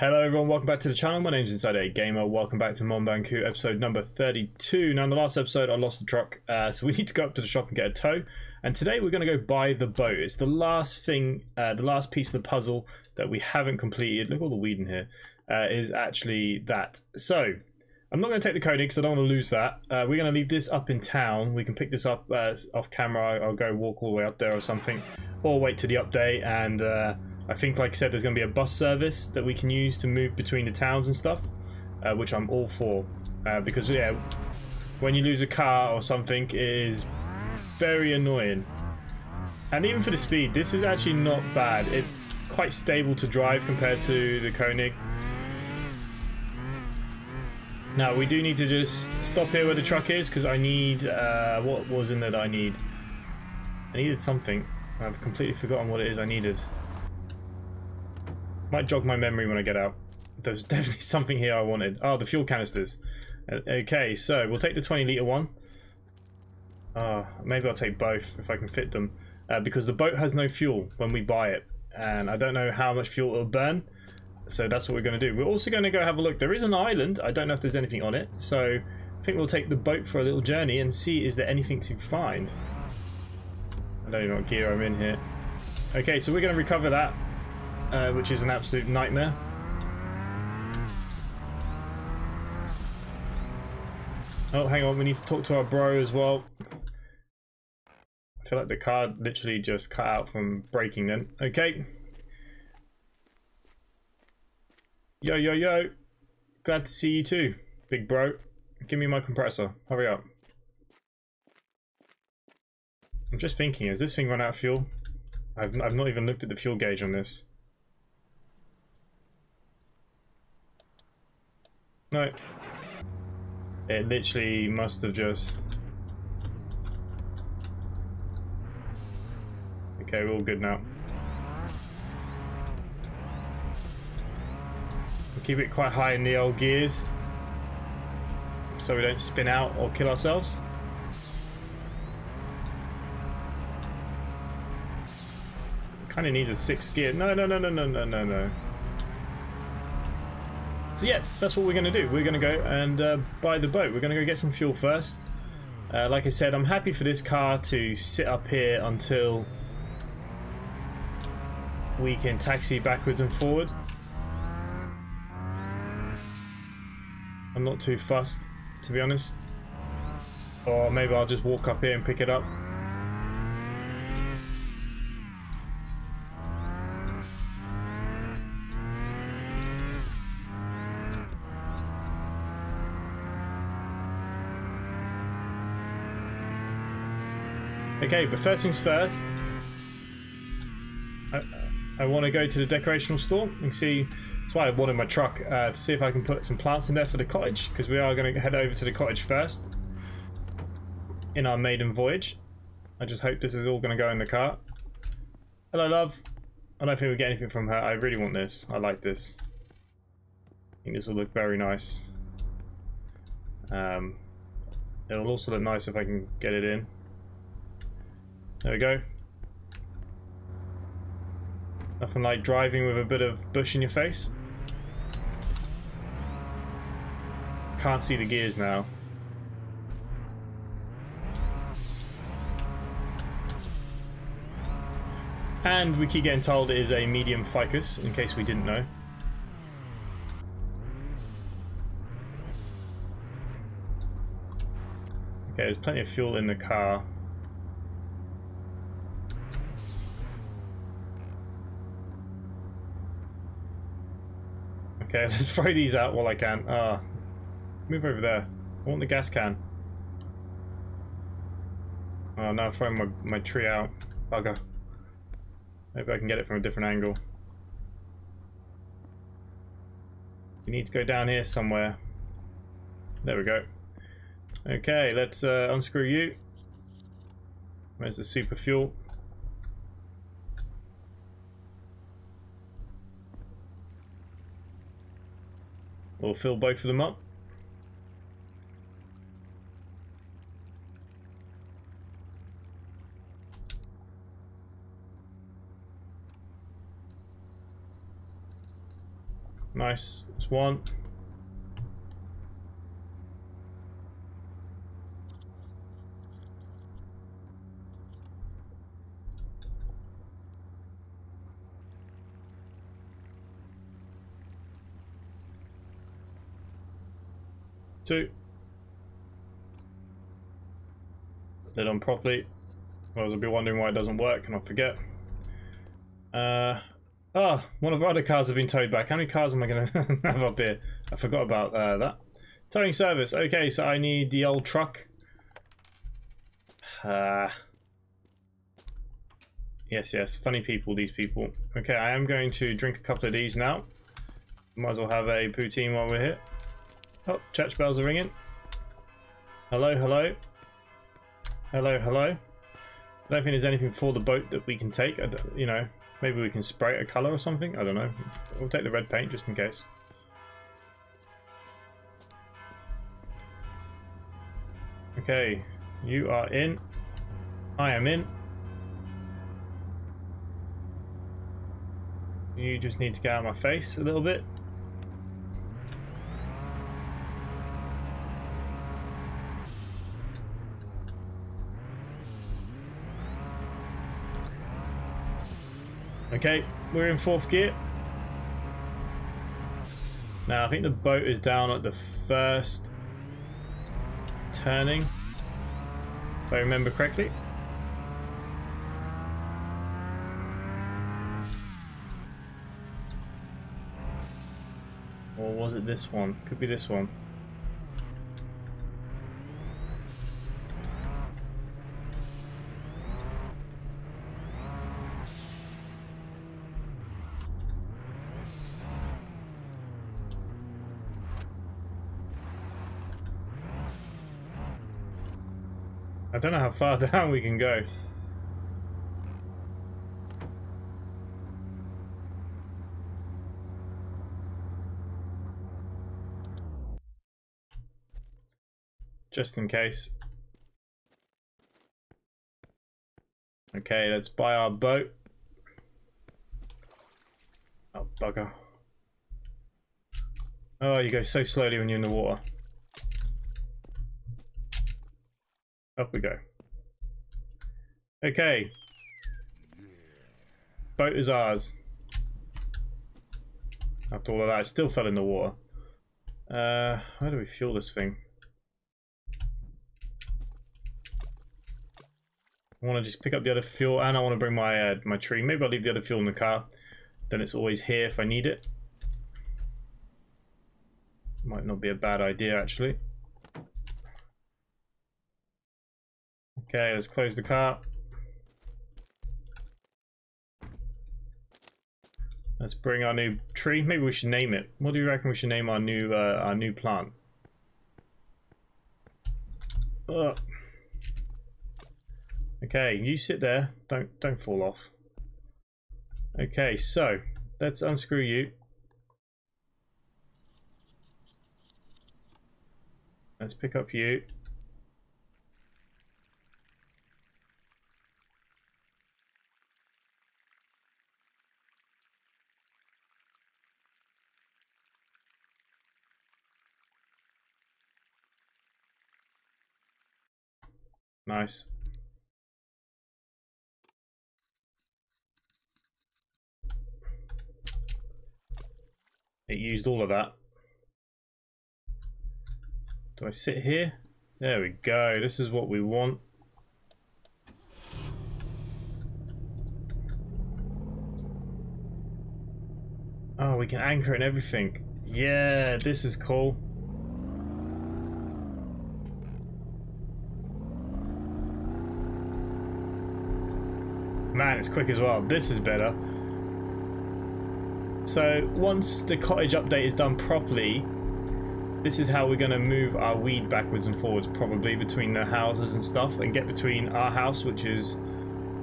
Hello everyone, welcome back to the channel. My name's Inside A Gamer. Welcome back to Mon Bazou episode number 32. Now in the last episode I lost the truck, so we need to go up to the shop and get a tow. And today we're going to go buy the boat. It's the last thing, the last piece of the puzzle that we haven't completed. Look at all the weed in here. Is actually that. So I'm not going to take the Koenig because I don't want to lose that. We're going to leave this up in town. We can pick this up off camera. I'll go walk all the way up there or something. Or wait till the update and... I think, like I said, there's going to be a bus service that we can use to move between the towns and stuff, which I'm all for, because, yeah, when you lose a car or something, it is very annoying. And even for the speed, this is actually not bad. It's quite stable to drive compared to the Koenig. Now, we do need to just stop here where the truck is, because I need, what was in there that I need? I needed something. I've completely forgotten what it is I needed. Might jog my memory when I get out. There's definitely something here I wanted. Oh, the fuel canisters. Okay, so we'll take the 20-litre one. Maybe I'll take both if I can fit them. Because the boat has no fuel when we buy it. And I don't know how much fuel it'll burn. So that's what we're going to do. We're also going to go have a look. There is an island. I don't know if there's anything on it. So I think we'll take the boat for a little journey and see is there anything to find. I don't know what gear I'm in here. Okay, so we're going to recover that. Which is an absolute nightmare. Oh, hang on, we need to talk to our bro as well. I feel like the card literally just cut out from breaking then. Okay. Yo, yo, yo. Glad to see you too, big bro. Give me my compressor. Hurry up. I'm just thinking, has this thing run out of fuel? I've not even looked at the fuel gauge on this. No, it literally must have just... Okay, we're all good now. We'll keep it quite high in the old gears so we don't spin out or kill ourselves. Kind of needs a sixth gear. No, no, no, no, no, no, no, no. So yeah, that's what we're going to do. We're going to go and buy the boat. We're going to go get some fuel first. Like I said, I'm happy for this car to sit up here until we can taxi backwards and forward. I'm not too fussed, to be honest. Or maybe I'll just walk up here and pick it up. Okay, but first things first, I want to go to the decorational store and see, that's why I wanted my truck, to see if I can put some plants in there for the cottage, because we are going to head over to the cottage first in our maiden voyage. I just hope this is all going to go in the car. Hello, love. I don't think we get anything from her. I really want this. I like this. I think this will look very nice. It'll also look nice if I can get it in. There we go. Nothing like driving with a bit of bush in your face. Can't see the gears now. And we keep getting told it is a medium ficus, in case we didn't know. Okay, there's plenty of fuel in the car. Okay, let's throw these out while I can. Move over there. I want the gas can. Oh, now I'm throwing my tree out. Bugger. Maybe I can get it from a different angle. We need to go down here somewhere. There we go. Okay, let's unscrew you. Where's the super fuel? We'll fill both of them up. Nice. It's one. Two. Lid on properly. Otherwise I'll be wondering why it doesn't work and I'll forget. One of our other cars have been towed back. How many cars am I going to have up here? I forgot about that. Towing service. Okay, so I need the old truck. Yes. Funny people, these people. Okay, I am going to drink a couple of these now. Might as well have a poutine while we're here. Oh, church bells are ringing. Hello, hello. Hello, hello. I don't think there's anything for the boat that we can take. You know, maybe we can spray a colour or something. I don't know. We'll take the red paint just in case. Okay, you are in. I am in. You just need to get out of my face a little bit. Okay, we're in fourth gear. Now, I think the boat is down at the first turning, if I remember correctly. Or was it this one? Could be this one. I don't know how far down we can go. Just in case. Okay, let's buy our boat. Oh, bugger. Oh, you go so slowly when you're in the water. Up we go. Okay. Boat is ours. After all of that, it still fell in the water. How do we fuel this thing? I want to just pick up the other fuel, and I want to bring my my tree. Maybe I'll leave the other fuel in the car. Then it's always here if I need it. Might not be a bad idea, actually. Okay, let's close the car. Let's bring our new tree. Maybe we should name it. What do you reckon we should name our new plant? Ugh. Okay, you sit there. Don't fall off. Okay, so let's unscrew you. Let's pick up you. Nice. It used all of that. Do I sit here? There we go. This is what we want. Oh, we can anchor and everything. Yeah, this is cool. Man, it's quick as well. This is better. So once the cottage update is done properly, this is how we're going to move our weed backwards and forwards, probably between the houses and stuff, and get between our house, which is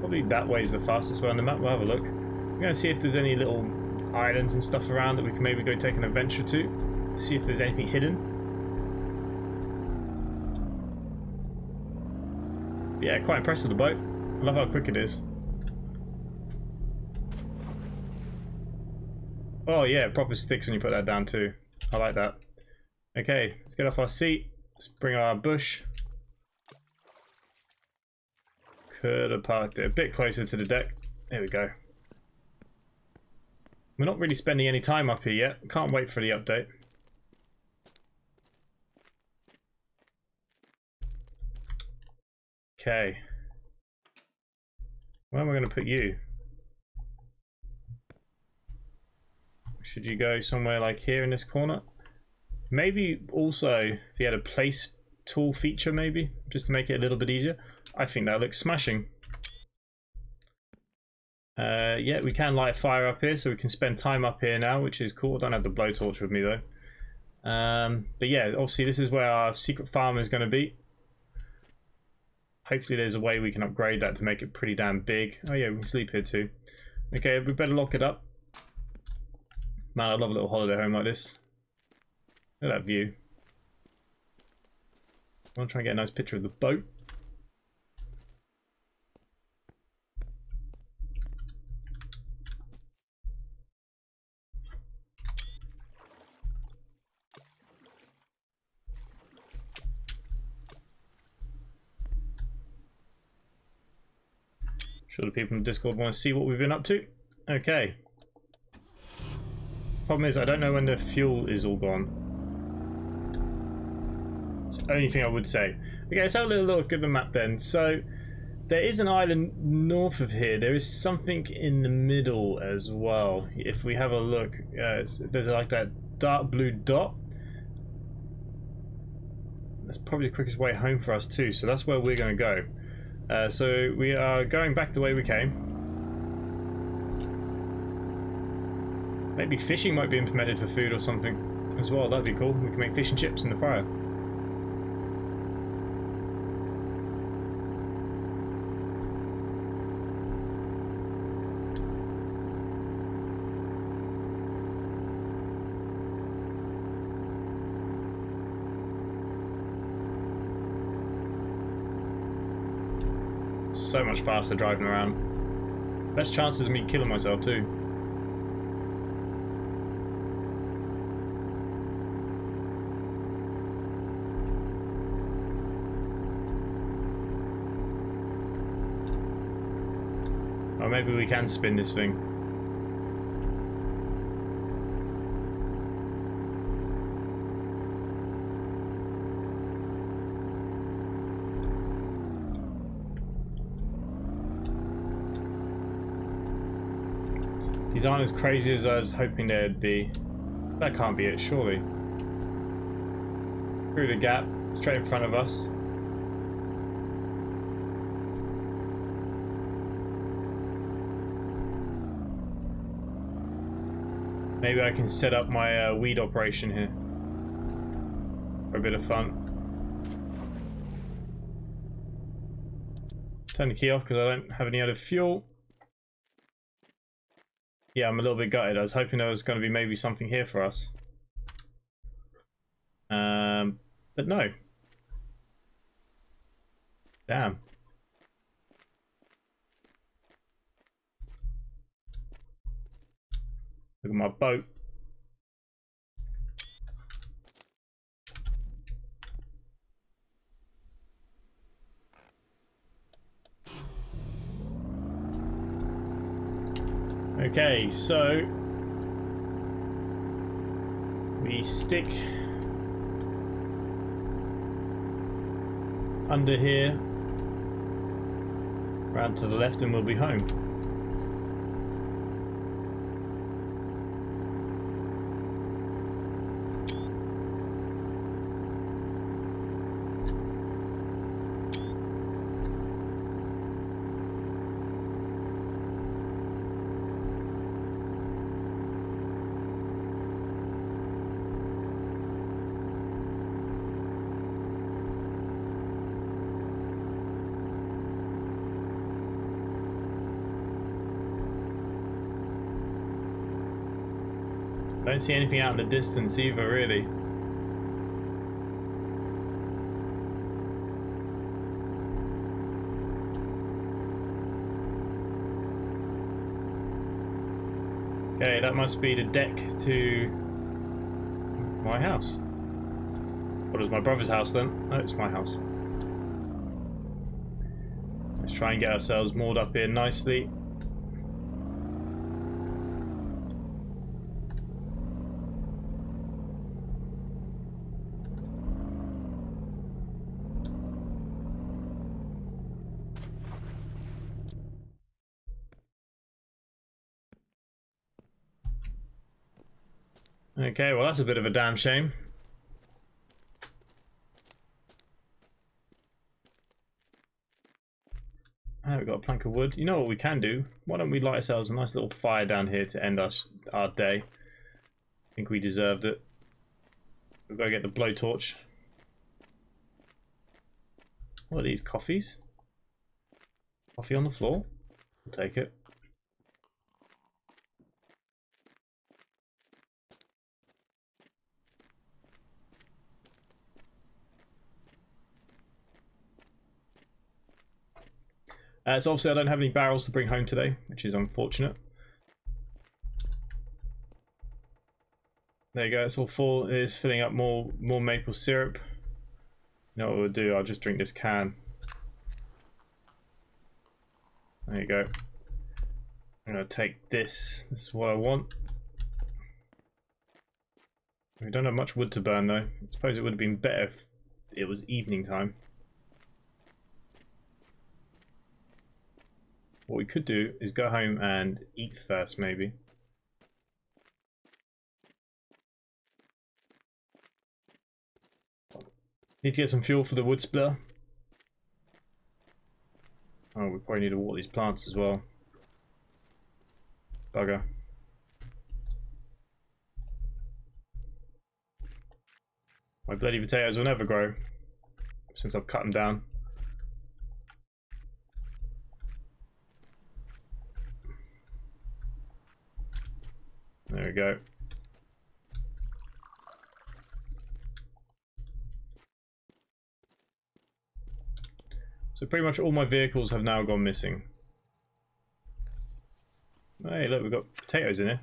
probably that way is the fastest way on the map. We'll have a look. We're going to see if there's any little islands and stuff around that we can maybe go take an adventure to, see if there's anything hidden. Yeah, quite impressed with the boat. I love how quick it is. Oh yeah, it proper sticks when you put that down too. I like that. Okay, let's get off our seat. Let's bring our bush. Could have parked it a bit closer to the deck. There we go. We're not really spending any time up here yet. Can't wait for the update. Okay. Where am I going to put you? Should you go somewhere like here in this corner? Maybe also if you had a place tool feature, maybe just to make it a little bit easier. I think that looks smashing. Yeah, we can light a fire up here, so we can spend time up here now, which is cool. I don't have the blowtorch with me though. But yeah, obviously this is where our secret farm is going to be. Hopefully there's a way we can upgrade that to make it pretty damn big. Oh yeah, we can sleep here too. Okay, we better lock it up. Man, I love a little holiday home like this. Look at that view. I want to try and get a nice picture of the boat. Sure the people in Discord want to see what we've been up to. Okay. Problem is I don't know when the fuel is all gone. It's the only thing I would say. Okay, let's have a little look at the map then. So there is an island north of here. There is something in the middle as well. If we have a look, there's like that dark blue dot. That's probably the quickest way home for us too. So that's where we're going to go. So we are going back the way we came. Maybe fishing might be implemented for food or something as well. That'd be cool. We can make fish and chips in the fire. So much faster driving around. Best chances of me killing myself too. Or maybe we can spin this thing. These aren't as crazy as I was hoping they'd be. That can't be it, surely. Through the gap, straight in front of us. Maybe I can set up my weed operation here. For a bit of fun. Turn the key off because I don't have any other fuel. Yeah, I'm a little bit gutted. I was hoping there was going to be maybe something here for us. But no. Damn. Look at my boat. Okay, so we stick under here, round to the left, and we'll be home. Don't see anything out in the distance either, really. Okay, that must be the deck to my house. What is my brother's house then? No, it's my house. Let's try and get ourselves moored up here nicely. Okay, well that's a bit of a damn shame. Oh, we've got a plank of wood. You know what we can do? Why don't we light ourselves a nice little fire down here to end our day? I think we deserved it. We'll go get the blowtorch. What are these, coffees? Coffee on the floor? I'll take it. So obviously I don't have any barrels to bring home today, which is unfortunate. There you go, it's all full. It is filling up more maple syrup. You know what we'll do, I'll just drink this can. There you go. I'm going to take this. This is what I want. We don't have much wood to burn though. I suppose it would have been better if it was evening time. What we could do is go home and eat first, maybe. Need to get some fuel for the wood splitter. Oh, we probably need to water these plants as well. Bugger. My bloody potatoes will never grow since I've cut them down. There we go. So pretty much all my vehicles have now gone missing. Hey, look, we've got potatoes in here.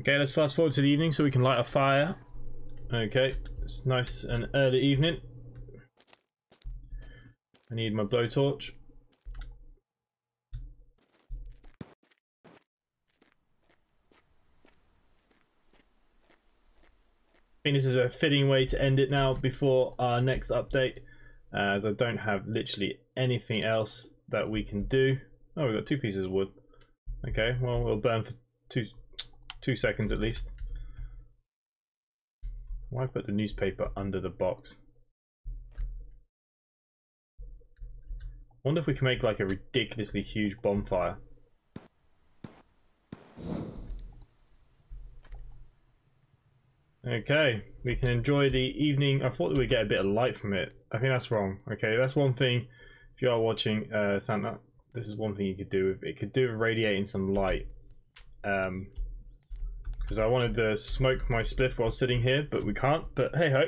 Okay, let's fast forward to the evening so we can light a fire. Okay, it's nice and early evening. I need my blowtorch. I think this is a fitting way to end it now before our next update, as I don't have literally anything else that we can do. Oh, we've got two pieces of wood. Okay, well, we'll burn for two seconds at least. Why put the newspaper under the box? Wonder if we can make like a ridiculously huge bonfire. Okay, we can enjoy the evening. I thought that we'd get a bit of light from it. I think that's wrong. Okay, that's one thing. If you are watching Santa, this is one thing you could do with it. Could do with radiating some light. Because I wanted to smoke my spliff while sitting here, but we can't, but hey ho.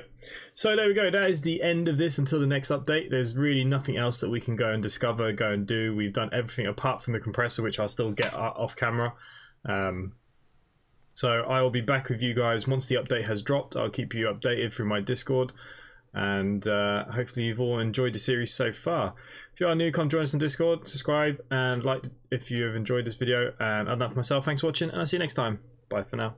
So there we go, that is the end of this until the next update. There's really nothing else that we can go and discover, go and do. We've done everything apart from the compressor, which I'll still get off camera. So I will be back with you guys once the update has dropped. I'll keep you updated through my Discord. And hopefully you've all enjoyed the series so far. If you are new, come join us on Discord, subscribe, and like if you have enjoyed this video. And I'd love myself, thanks for watching, and I'll see you next time. Bye for now.